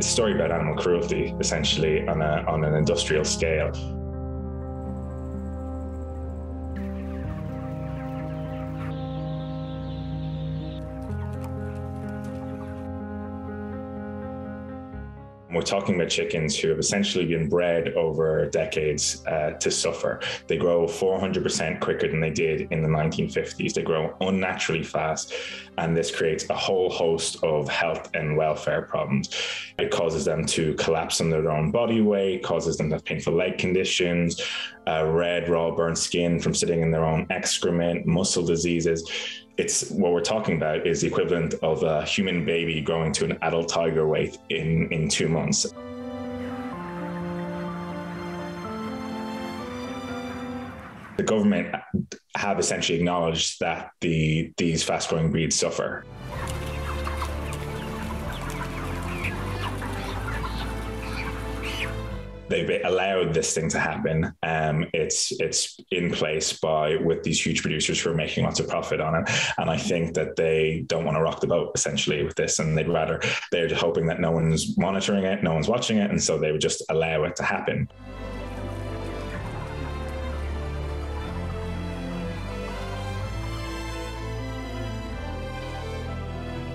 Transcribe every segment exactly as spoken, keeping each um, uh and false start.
It's a story about animal cruelty, essentially, on, a, on an industrial scale. We're talking about chickens who have essentially been bred over decades uh, to suffer. They grow four hundred percent quicker than they did in the nineteen fifties. They grow unnaturally fast, and this creates a whole host of health and welfare problems. It causes them to collapse on their own body weight, causes them to have painful leg conditions, uh, red, raw, burnt skin from sitting in their own excrement, muscle diseases. It's what we're talking about is the equivalent of a human baby growing to an adult tiger weight in, in two months. The government have essentially acknowledged that the, these fast-growing breeds suffer. They've allowed this thing to happen. Um, it's it's in place by with these huge producers who are making lots of profit on it. And I think that they don't want to rock the boat, essentially, with this. And they'd rather, they're hoping that no one's monitoring it, no one's watching it. And so they would just allow it to happen.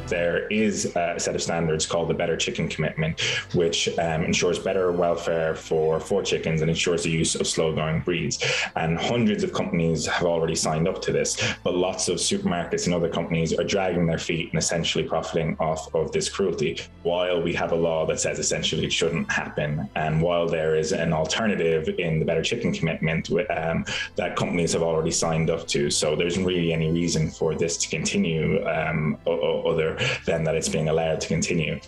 There is a set of standards called the Better Chicken Commitment, which um, ensures better welfare for, for chickens and ensures the use of slow-growing breeds. And hundreds of companies have already signed up to this, but lots of supermarkets and other companies are dragging their feet and essentially profiting off of this cruelty. While we have a law that says essentially it shouldn't happen, and while there is an alternative in the Better Chicken Commitment um, that companies have already signed up to, so there isn't really any reason for this to continue um, other than that it's being allowed to continue.